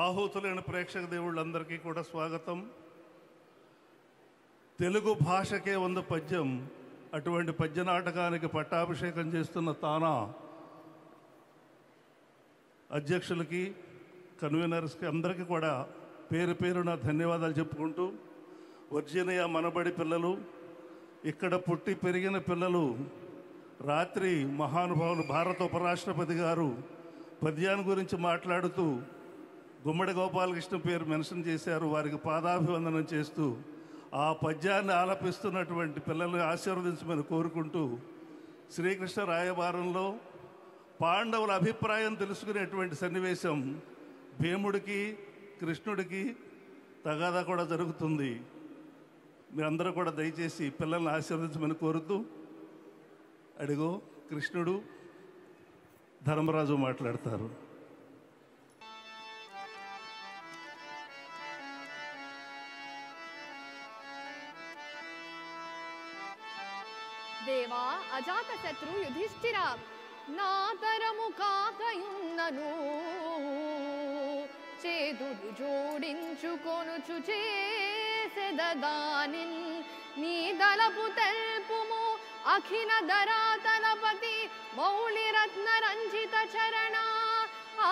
ఆహూతులైన ప్రేక్షక దేవుళ్ళందరికీ కూడా స్వాగతం. తెలుగు భాషకే వంద పద్యం అటువంటి పద్య నాటకానికి పట్టాభిషేకం చేస్తున్న తానా అధ్యక్షులకి కన్వీనర్స్కి అందరికీ కూడా పేరు పేరున ధన్యవాదాలు చెప్పుకుంటూ, వర్జీనియా మనబడి పిల్లలు, ఇక్కడ పుట్టి పెరిగిన పిల్లలు, రాత్రి మహానుభావులు భారత ఉపరాష్ట్రపతి గారు పద్యాన్ని గురించి మాట్లాడుతూ గుమ్మడి గోపాలకృష్ణ పేరు మెన్షన్ చేశారు. వారికి పాదాభివందనం చేస్తూ ఆ పద్యాన్ని ఆలపిస్తున్నటువంటి పిల్లల్ని ఆశీర్వదించమని కోరుకుంటూ, శ్రీకృష్ణ రాయబారంలో పాండవుల అభిప్రాయం తెలుసుకునేటువంటి సన్నివేశం భీముడికి కృష్ణుడికి తగాదా కూడా జరుగుతుంది. మీరందరూ కూడా దయచేసి పిల్లల్ని ఆశీర్వదించమని కోరుతూ, అడిగో కృష్ణుడు ధర్మరాజు మాట్లాడతారు. దేవా అజాతశత్రు యుధిష్ఠిరా నాతరము కాకయున్నను చేదుడు జోడించుకొనుచు చేసెదదాని నీ దళపు తెల్పుము అఖిల ధరాతనపతి మౌళి రత్న రంజిత చరణ ఆ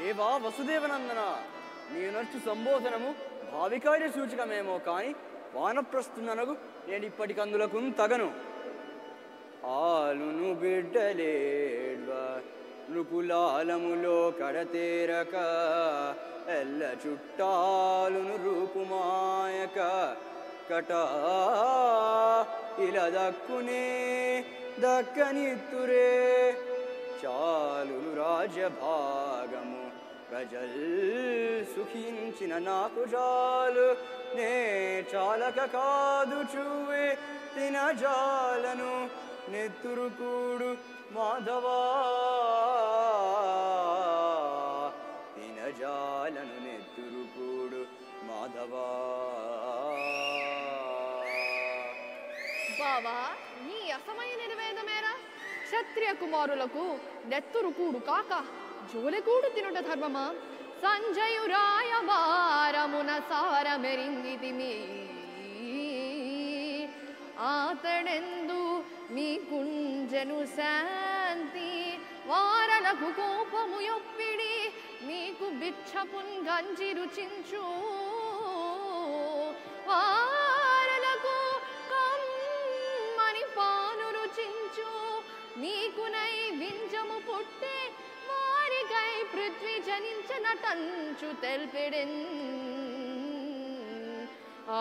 దేవా వసుదేవనందన, నేనర్చు సంబోధనము భావికార్య సూచకమేమో కాని వానప్రస్థుననగు నేను ఇప్పటికందులకు తగను. ఆలును బిడ్డలేడ్వ నృకులాలములో కడతేరక ఎల్ల చుట్టాలును రూపుమాయక కట ఇలా దక్కునే దక్కనిత్తురే చాలును రాజభాగము ప్రజల్ సుఖించిన నాకు జాలు నే చాలక కాదు చూవే తిన జాలను నెత్తురుకూడు మాధవా తిన జాలను నెత్తురుకూడు మాధవా. బావా, నీ అసమయ నిర్వేదమేరా? క్షత్రియ కుమారులకు నెత్తురుకూడు కాక జోలెకూడు తినుట ధర్మమా? సంజయురాయవారమున సారమెరింగితిమి ఆతడెందు మీ కుంజను శాంతి వారలకు కోపము యొప్పిడి మీకు బిచ్చపున్ గంజి రుచించు వారలకు కమ్మని పాను రుచించు నీకు నై వింజము పుట్టే వారికై పృథ్వీ జనించనటంచు తెల్పెడెన్ ఆ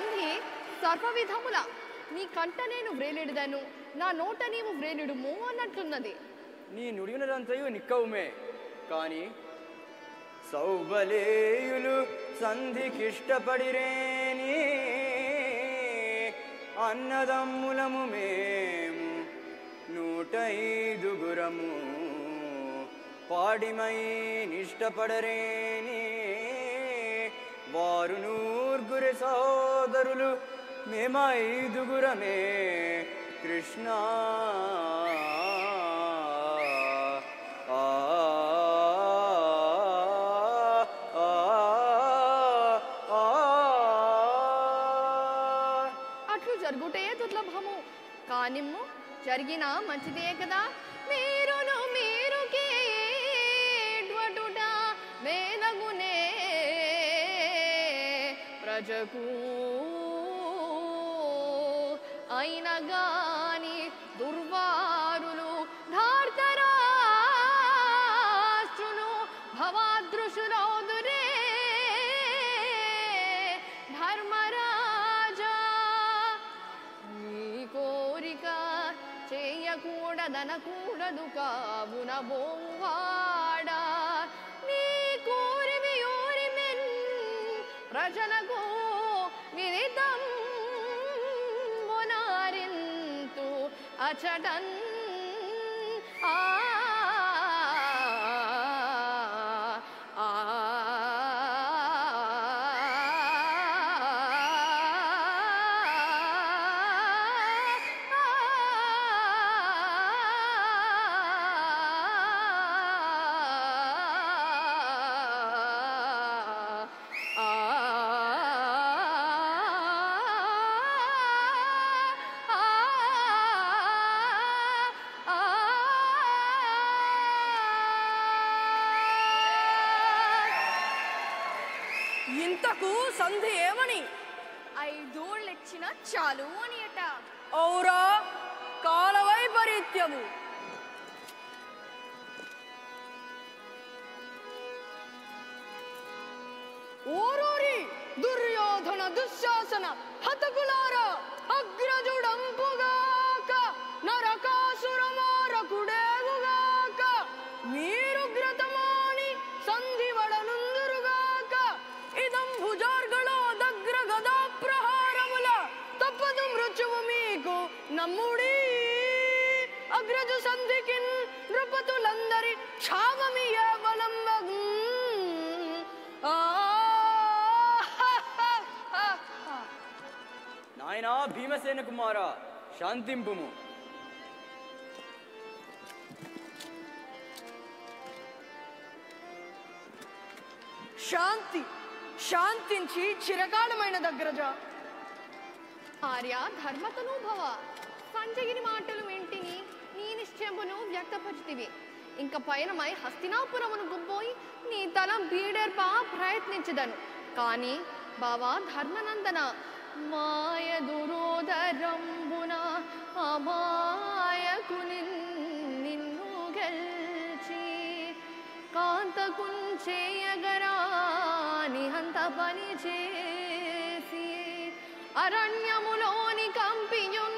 సంధి సర్వవిధముల నీ కంట నేను వ్రేలిడదను నా నోట నీవు వ్రేలిడుము అన్నట్లున్నది. నీ నుడినదంతయు నిక్కవుమే కాని సౌబలేయులు సంధికిష్టపడిరేని అన్నదమ్ములము మేము 105 పాడిమై నిష్టపడరేని వారు 100 సోదరులు మేమైదుగురమే కృష్ణ అట్లు జరుగుటే దుర్లభము కానిమ్ము జరిగినా మంచిదే కదా మీరును మీరుకే డ్వడుడా వేనగునే ప్రజకు అయినా గాని దుర్వారులు ధార్తరాష్ట్రులు భవాదృశులౌదురే ధర్మరాజా నీ కోరిక చేయకూడదనకూడదు కావున బోవాడా నీ కోరివి యోరిమెన్ ప్రజలకు వినితం अचटन आ ఇంతకు సంధి ఏమని ఐదోళ్ళు ఇచ్చిన చాలు అని అట ఔరా కాలవైపరీత్యము ఓరోరి దుర్యోధన దుశ్శాసన హతకులారా అగ్రజుడంపుగాక నరకాసురమారకుడేగుగాక మీరు గ్రతమాని సంధి नम्मुडी अग्रज संधिकिन नृपतुलंदरी छावमिया वलंबग नायना भीमसेन कुमारा शांतिंपुमु शांति शांतिंची चिरकालमैन अग्रज आर्य धर्मतनु भव సంజగిరి మాటలు వెంటిని నీ నిశ్చయమును వ్యక్తపరిచితివి ఇంకా పయనమై హస్తినాపురమును గుంపోయి నీ తల బీడర్ప ప్రయత్నించదను కానీ బావా ధర్మనందన మాయ దురోదరంబున అమాయకుని నిన్ను గెల్చి కాంతకుంచేయగరాని హంత పని చేసి అరణ్యములోని కంపియున్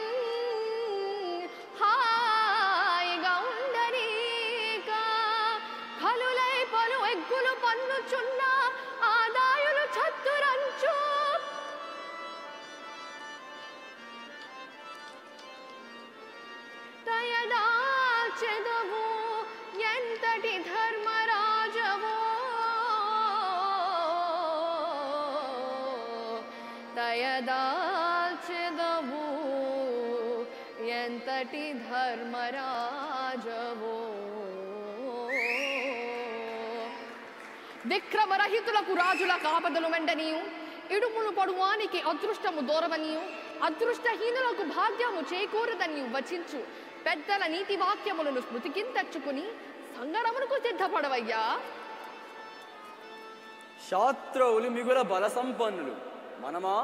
धर्मराजवो दयदाचेदवो यंतटी धर्मराजवो विक्रम रहितुलकु राजुलकु आपदलु वेंटनीयु इडुपुनु पडुवानिकि अदृष्टमु दूरमनियु अदृष्टहीनुलकु भाग्यमु चेकूरदनियु वचिंचु पेद्दल नीति वाक्यमुलनु स्मृतिकिंतर्चुकोनि సంగణమునకు సిద్ధపడవయ్యా శాత్రవులు మిగుల బల సంపన్నులు మనమా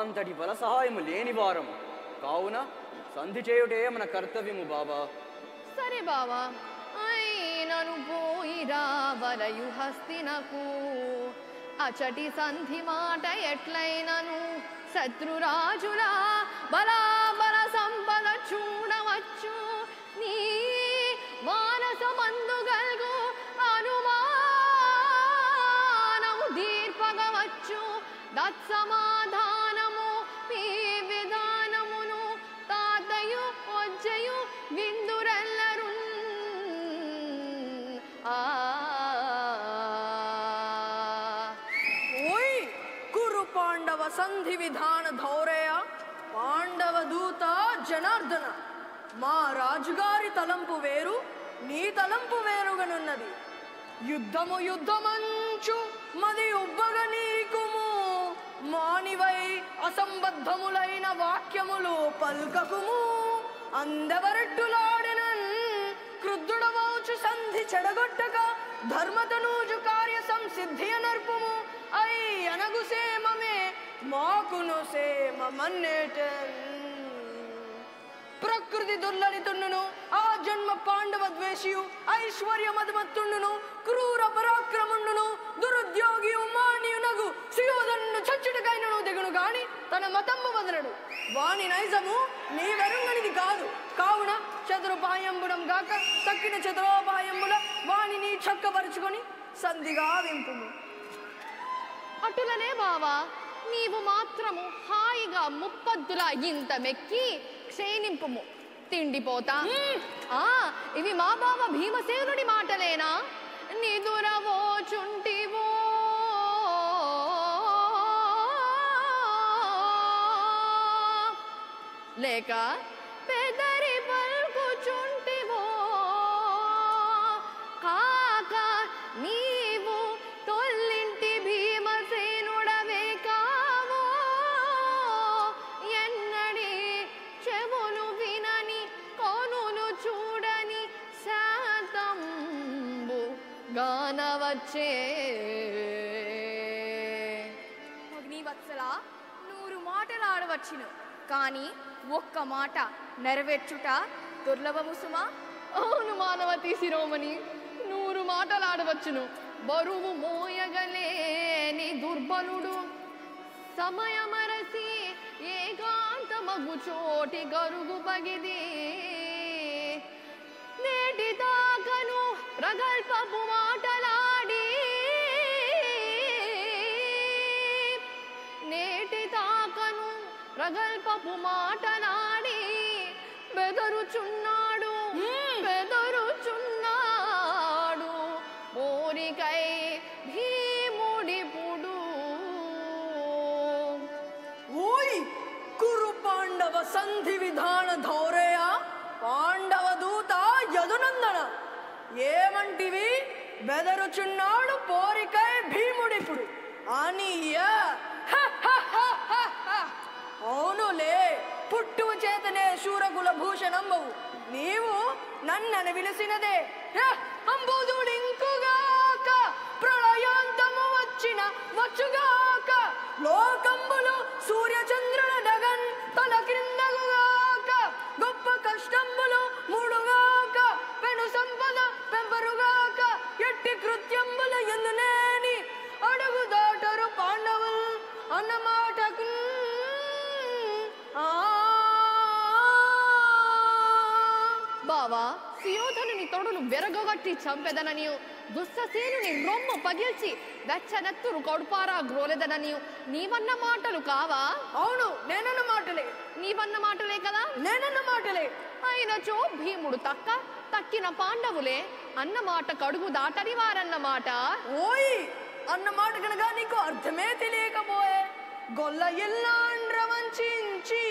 అంతటి బల సహాయము లేని వారం కావున సంధి చేయుటే మన కర్తవ్యము బాబా సరే బాబా ఐనను పోయిరా వలయు హస్తినకు అచటి సంధి మాట ఎట్లైనను శత్రు రాజుల బలాబల సంపద చూడవచ్చు నీ మానసమందు గల్గు అనుమానము దీర్పగవచ్చు దత్సమాధానము మీ విధానమును తాతయు ఒజ్జయు విందురెల్లరు ఓయ్ కురు పాండవ సంధి విధాన ధౌరయ పాండవ దూత జనార్దన మా రాజుగారి తలంపు వేరు నీ తలంపు వేరుగనున్నది యుద్ధము యుద్ధమంచు మది ఉబ్బగ నీకుము మానివై అసంబద్ధములైన వాక్యములు పల్కకుము అందవరట్టులాడెనన్ కృద్దుడవౌచు సంధి చెడగొట్టక ధర్మతనూజు కార్య సంసిద్ధియ నర్పుము అయ్యనగుసేమమే మాకునుసేమ మన్నేటన్ प्रकृति दुर्ललितुन्नुनु आ जन्म पांडव द्वेषियु ऐश्वर्य मदमत्तुन्नुनु क्रूर पराक्रमुन्नुनु दुरुद्योगियु मानियुनगु सुयोधनुनु चच्चुडकैननु दिगुनु गानी तन मतम्म बदलनु वाणी नैजमु नी वेरुंगनिदि कादु कावुन चतुरुपायंबुडं गाक तक्किन चतुरोपायंबुल वाणिनि चक्कबरुचुकोनि संधिगा विंपुमु अटुलने बावा नीवु मात्रमु हायिगा मुप्पद्दुल इंत मेक्की క్షేణింపుము తిండిపోతా ఆ ఇవి మా బావ భీమసేనుడి మాటలేనా నిదురవో చుంటివో లేక పెదరి పల్కు చుంటివో కాక నీవు తొల్లింటి భీమసేనుడవే కావో ఎన్నడి చెవులు వినని కనులు చూడని శాతంబు గానవచ్చే అగ్నివత్సల నూరు మాటలు ఆడవచ్చును కానీ ఒక్క మాట నెరవేర్చుట దుర్లభము సుమా అవును మానవతి శిరోమణి నూరు మాటలు ఆడవచ్చును బరువు మోయగలేని దుర్బలుడు సమయమరసి ఏకాంతమగు చోటి గరుగు పగిది నేటి దాకను ప్రగల్పపు మాటలాడి నేటి దాకను ప్రగల్పపు మాటలాడి బెదరుచున్నాడు బెదరుచున్నాడు మోరికై భీముడిపుడు ఓయ్ కురు పాండవ సంధి విధాన ధౌరేయ పాండవ దూత యదునందన ఏమంటివి బెదరుచున్నాడు పోరికై భీముడిపుడు అనియ అవునులే పుట్టువు చేతనే శూరకుల భూషణంబవు నీవు నన్నని విలిసినదే అంబోధుడు ఇంకుగాక ప్రళయాంతము వచ్చిన వచ్చుగాక లోకంబులు సూర్యచంద్రుల డగన్ తల క్రిందగుగాక గొప్ప కష్టంబులు మూడుగాక పెను సంపద పెంపరుగాక ఎట్టి కృత్యంబుల ఎందునేని అడుగు దాటరు పాండవులు అన్నమాటకు బావా సుయోధనుని తొడలు వెరగొట్టి చంపెదననియు దుస్ససేనుని రొమ్ము పగిల్చి వెచ్చనెత్తురు కొడుపారా గ్రోలెదననియు నీవన్న మాటలు కావా అవును నేనన్న మాటలే నీవన్న మాటలే కదా నేనన్న మాటలే అయినచో భీముడు తక్క తక్కిన పాండవులే అన్న మాట కడుగు దాటని వారన్న మాట ఓయ్ అన్న మాట గనగా నీకు అర్థమే తెలియకపోయే గొల్ల ఇల్లాండ్ర వంచించి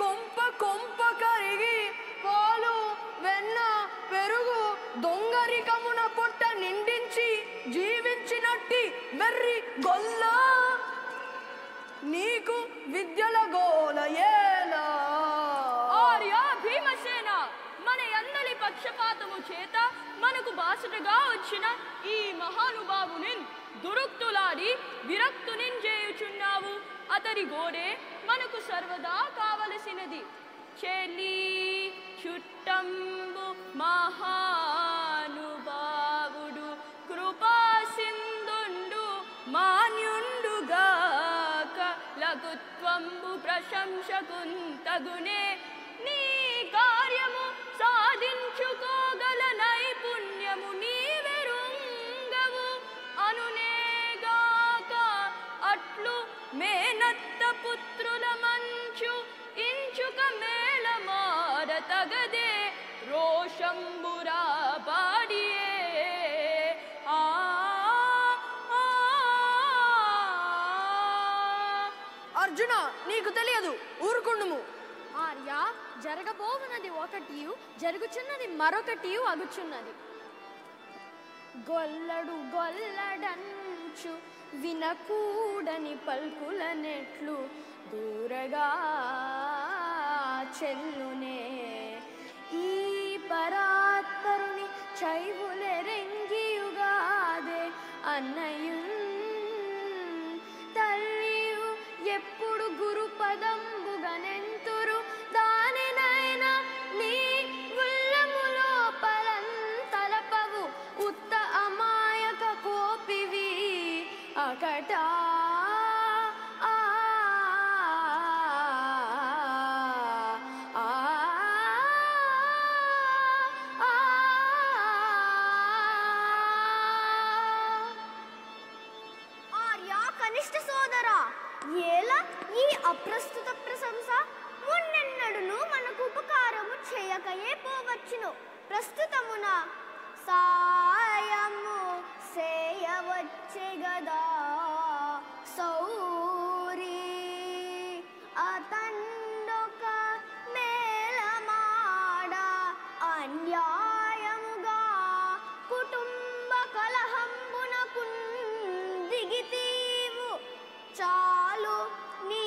కొంప కొంప కరిగి పాలు వెన్న పెరుగు దొంగరికమున పొట్ట నిండించి జీవించినట్టి వెర్రి గొల్ల నీకు విద్యల గోలయేలా ఆర్య భీమసేన మన అందలి పక్షపాతము చేత మనకు బాసటగా వచ్చిన ఈ మహానుభావుని దురుక్తులాడి విరక్తుని చేయుచున్నావు అతడి గోడే మనకు సర్వదా కావలసినది చెలి చుట్టంబు మహానుభావుడు కృపా సింధుండు మాన్యుండుగాక లఘుత్వంబు ప్రశంసకుంతగునే నీ కార్యము సాధించుకోగల నైపుణ్యము నీవెరుంగవు అనునేగాక అట్లు మేనత్త పుత్రుల మంచు ఇంచుక మేళమార తగదే రోషంబురా పాడియే ఆ అర్జున నీకు తెలియదు ఊరుకుండుము ఆర్య జరగబోవునది ఒకటియు జరుగుచున్నది మరొకటియు అగుచున్నది గొల్లడు గొల్లడంచు వినకూడని పల్కులనెట్లు దూరగా చెల్లునే ശൈവലരംഗി യുഗാദേ അന്നയും തല്ലിയു എപ്പോഴും ഗുരുപദംബുഗനെന്തുരു ദാനി നയന നീ ഉള്ളമുലോപലൻ തലപവു ഉത്ത അമായക കോപിവി അകടാ అప్రస్తుత ప్రశంస మున్నెన్నడును మనకు ఉపకారము చేయకయే పోవచ్చును ప్రస్తుతమున సాయము చేయవచ్చే గదా సౌరీ అతండొక మేలమాడ అన్యాయముగా కుటుంబ కలహంబునకున్ దిగితీవు చాలు నీ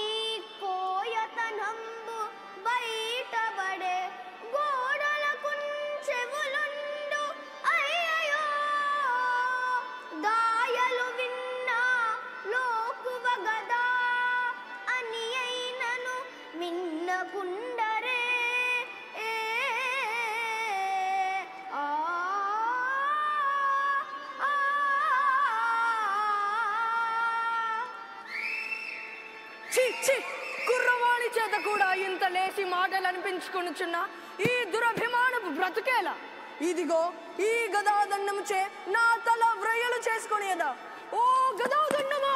కోయతనంబు బయటబడే గోడలకు చెవులుండు అయ్యయో గాయలు విన్నా లోకువ గదా అని అయినను విన్నకుండరే కుర్రవాణి చేత కూడా ఇంత లేసి మాటలు అనిపించుకొనుచున్న ఈ దురభిమానపు బ్రతుకేలా ఇదిగో ఈ గదాదండముచే నా తల వ్రయలు చేసుకొనియదా ఓ గదాదండమా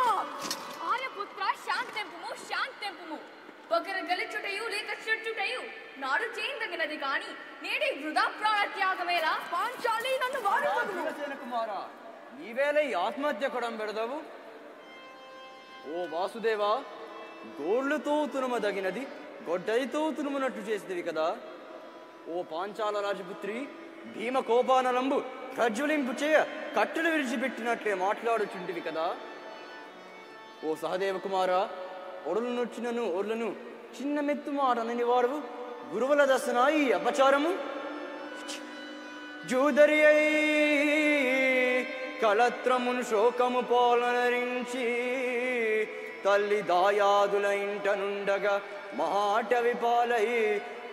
ఆర్యపుత్ర శాంతింపుము శాంతింపుము ఒకరు గలిచుటయు లేక చెట్టుటయు నాడు చేయదగినది కాని నేడే వృధా ప్రాణత్యాగమేలా పాంచాలి నన్ను వాడుకొను కుమారా నీవేళ ఈ ఆత్మహత్య కొడం పెడదావు ఓ వాసుదేవా గోళ్ళతో తునమదగినది గొడ్డలితో తునమనట్టు చేసిదివి కదా ఓ పాంచాల రాజపుత్రి భీమ కోపానలంబు ప్రజ్వలింపు చేయ కట్టెలు విరిచిపెట్టినట్లే మాట్లాడుచుంటివి కదా ఓ సహదేవ కుమారా ఒడలునొచ్చినను ఒర్లను చిన్న మెత్తు మాటనని వాడవు గురువుల దశన ఈ అపచారము జూదరి అయి కళత్రమును శోకము పోలనరించి తల్లి దాయాదుల ఇంటనుండగా మహాటవి పాలై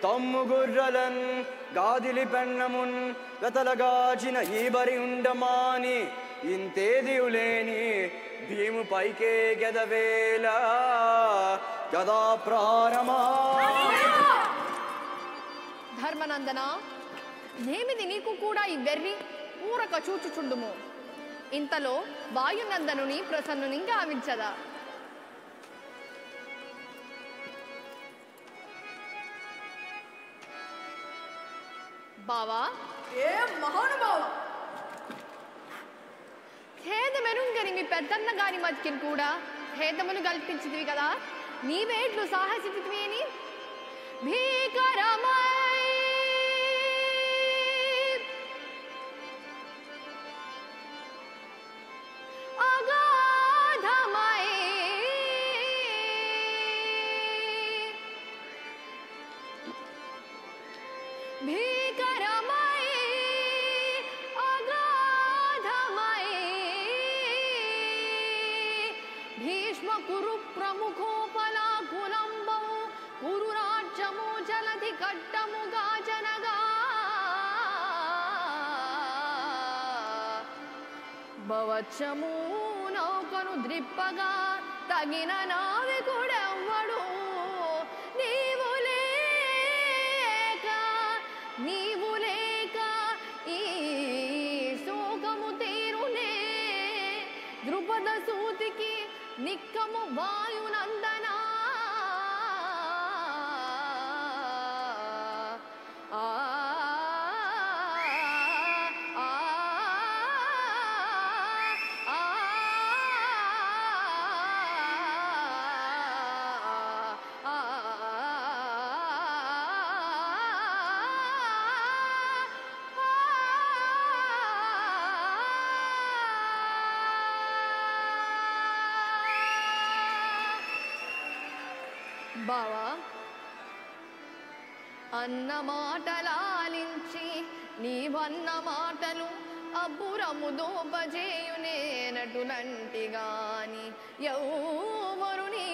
తమ్ము గుర్రలన్ గాదిలి పెన్నమున్ వెతలగాచిన ఈ బరి ఉండమాని ఇంతేదియులేని భీము పైకే గదవేళ గదా ప్రారమా ధర్మనందన నేమిది నీకు కూడా ఈ వెర్రి ఊరక చూచుచుండుము ఇంతలో వాయునందనుని ప్రసన్నుని గావించదా बावा ये महान बावा खेद मेरुंगरी मी पैदन्न गानी मत किन कूड़ा खेद मनु गल्पिंचितवी कदा नी वेट लो साहसितवी नी भीकरमय अगाधमय भी గట్టముగా జనగా భవచ్చము నౌకను ద్రిప్పగా తగిన నావికుడెవ్వడు నీవు లేక ఈ శోకము తీరునే ద్రుపద సూతికి నిక్కము వాయునందనా బావా అన్న మాటలాలించి నీ వన్న మాటలు అబ్బురము దోపజేయునే నటులంటి గాని యౌవరుని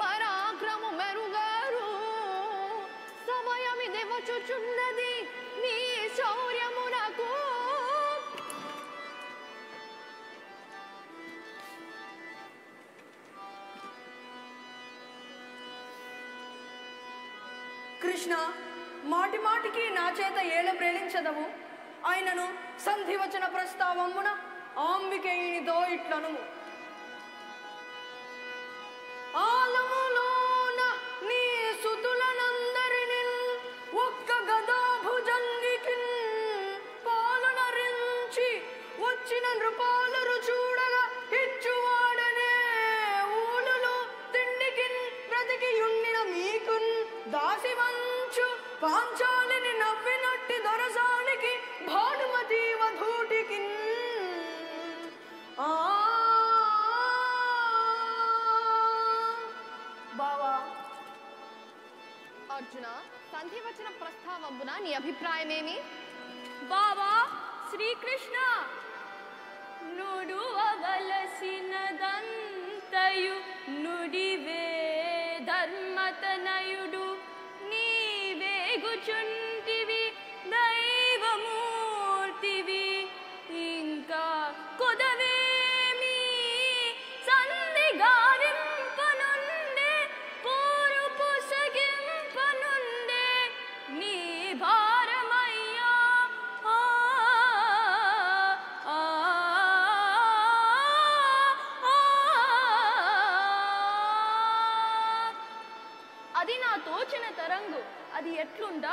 పరాక్రము మెరుగారు సమయమిది వచ్చుచున్నది నీ శౌర్యమునకు కృష్ణ మాటి మాటికి నా చేత ఏల ప్రేలించదవు ఆయనను సంధివచన ప్రస్తావమున ఆంబికేయునితో ఇట్లను ఆలములోన నీ సుతులనందరిని ఒక్క గదాభుజంగికిన్ పాలనరించి వచ్చిన నృపాలరు చూడగా ఇచ్చువాడనే ఊలులో తిండికిన్ బ్రతికియుండిన మీకున్ దాసివంచు పాంచాలిని నవ్వినట్టి దొరసానికి భానుమతి వధూటికి బావా అర్జున సంధివచన ప్రస్తావమున నీ అభిప్రాయమేమి? బావా శ్రీకృష్ణ నుడువగలసినదంతయు నుడివే ధర్మతనయుడు గుచుంటివి దైవమూర్తివి ఇంకా కొదవేమి సంధిగారింపనుండే పూరుపు సగింపనుండే నీ భారమయ్యా అది నా తోచిన తరంగు అది ఎట్లుండా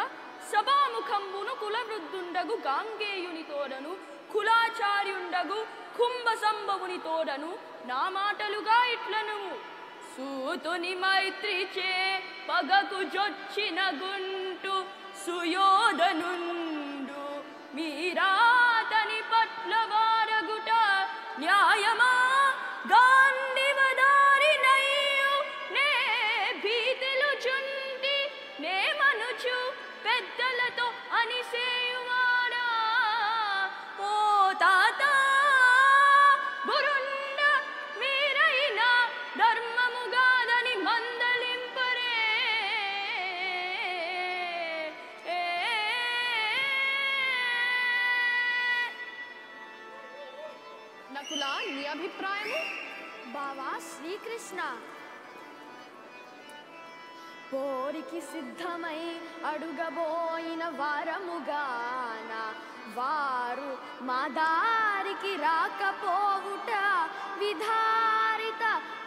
సభాముఖంబును కులవృద్ధుండగు గాంగేయునితోడను కులాచార్యుండగు కుంభ సంభవునితోడను నా మాటలుగా ఇట్లను సూతుని మైత్రిచే పగకు జొచ్చిన గుంటు సుయోధనుండు మీరాతని పట్ల వారగుట న్యాయమా గాండివదారినయ్యు నే భీతిలు చుంటి నే పెద్దలతో అనిసేయువాడా ఓ తాత బురుండ మీరైనా ధర్మముగాదని మందలింపరే నకుల నీ అభిప్రాయము? బావా శ్రీకృష్ణ పోరికి సిద్ధమై అడుగబోయిన వారముగాన వారు మా దారికి రాకపోవుట విధారిత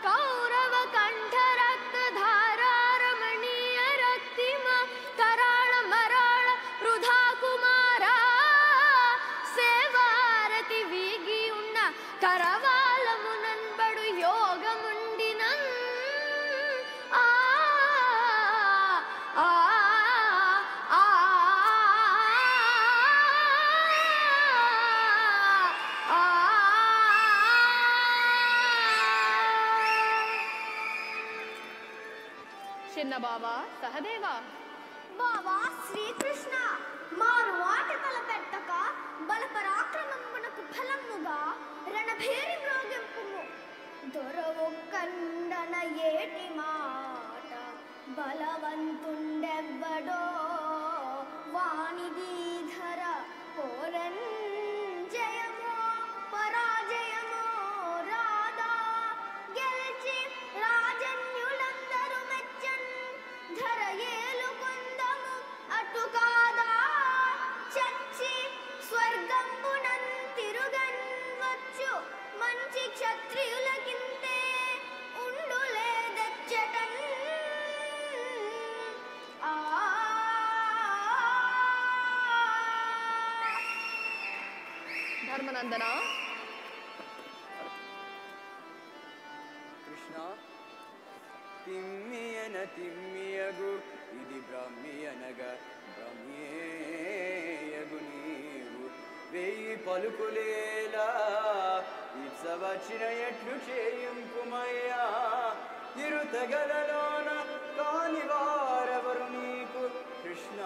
కౌరవ కంఠ రక్తధారారమణీయ రక్తిమ కరాళ మరాళ వృధా కుమారా సేవారతి వీగి ఉన్న కరవాలమునబడు యోగముండిన బాబా సహదేవా బాబా శ్రీకృష్ణ మారు వాట తలపెట్టక బల పరాక్రమమునకు ఫలముగా రణభేరి మ్రోగింపుము దొరవొక్కండన ఏటి మాట బలవంతుండెవ్వడో వానిది ధర పోరన్ జయమో పరాజయమో రాధా గెలిచి రాజన్యులందరూ మెచ్చన్ ధర ఏలు కొందము అటు కాదా చచ్చి స్వర్గంబునన్ తిరుగన్ వచ్చు మంచి క్షత్రియులకింతే ఉండు లేదెచ్చటన్ ధర్మనందన కృష్ణ తిమ్మియన తిమ్మియగు ఇది బ్రహ్మియనగ బ్రహ్మేయగు నీవు వేయి పలుకులేలా ఇచ్చవచ్చిన ఎట్లు చేయింపుమయ్యా ఇరుతగలలోన కానివారెవరు నీకు కృష్ణ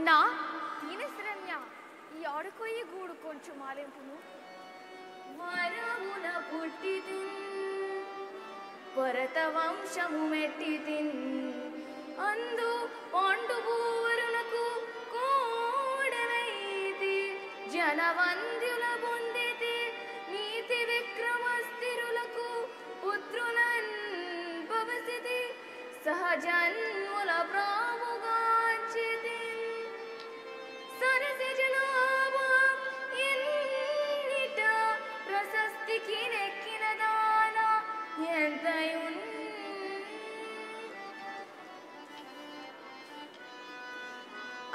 అన్నా దీనశరణ్య ఈ ఆడుకోయి గూడు కొంచెం మాలెంపును మరమున పుట్టితిన్ భరత వంశము మెట్టితిన్ అందు పాండువరునకు కోడనైతి జనవంద్యుల పొందితి నీతి విక్రమస్తిరులకు పుత్రులన్ భవసితి సహజన్ముల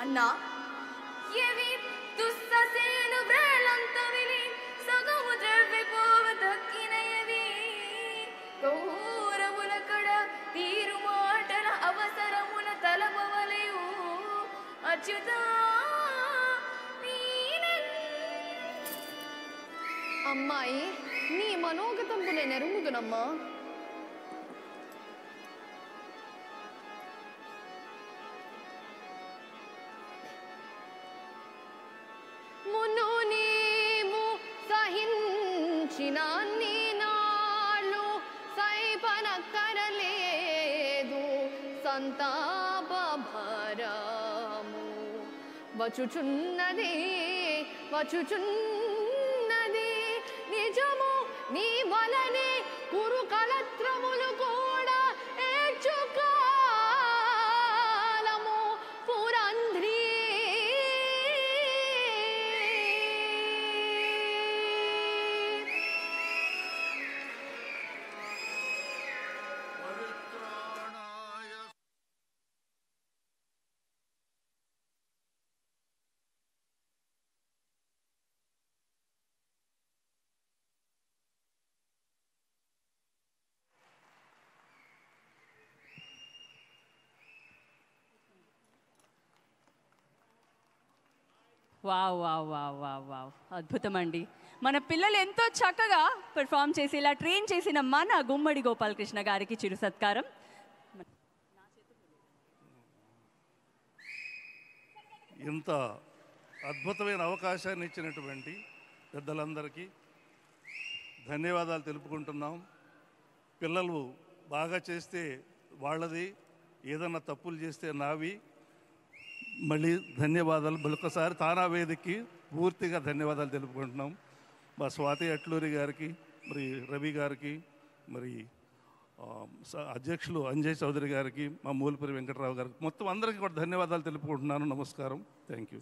अन्ना येवी दुस्ससेनु ब्रलंतविली सगमुद्रविपोवधक्किनयवी गौरमुलकड तीरुमाटल अवसरमुल तलपवलयू अच्युता नीनन अम्माई नी मनोगतंबुने नेरुमुदुनम्मा వచుచున్నది నిజము నీ వలనే కురు కలత్రములు కూడా ఏచుకాలము పురంధ్రీ wow wow wow wow wow అద్భుతమండి మన పిల్లలు ఎంతో చక్కగా పెర్ఫామ్ చేసి ఇలా ట్రైన్ చేసిన మన గుమ్మడి గోపాలకృష్ణ గారికి చిరు సత్కారం ఇంత అద్భుతమైన అవకాశాన్ని ఇచ్చినటువంటి పెద్దలందరికీ ధన్యవాదాలు తెలుపుకుంటున్నాం పిల్లలు బాగా చేస్తే వాళ్ళది ఏదైనా తప్పులు చేస్తే నావి మళ్ళీ ధన్యవాదాలు మరొకసారి తానా వేదికకి పూర్తిగా ధన్యవాదాలు తెలుపుకుంటున్నాం మా స్వాతి అట్లూరి గారికి మరి రవి గారికి మరి అధ్యక్షులు అంజయ్ చౌదరి గారికి మా మూలపూరి వెంకటరావు గారికి మొత్తం అందరికీ కూడా ధన్యవాదాలు తెలుపుకుంటున్నాను నమస్కారం థ్యాంక్ యూ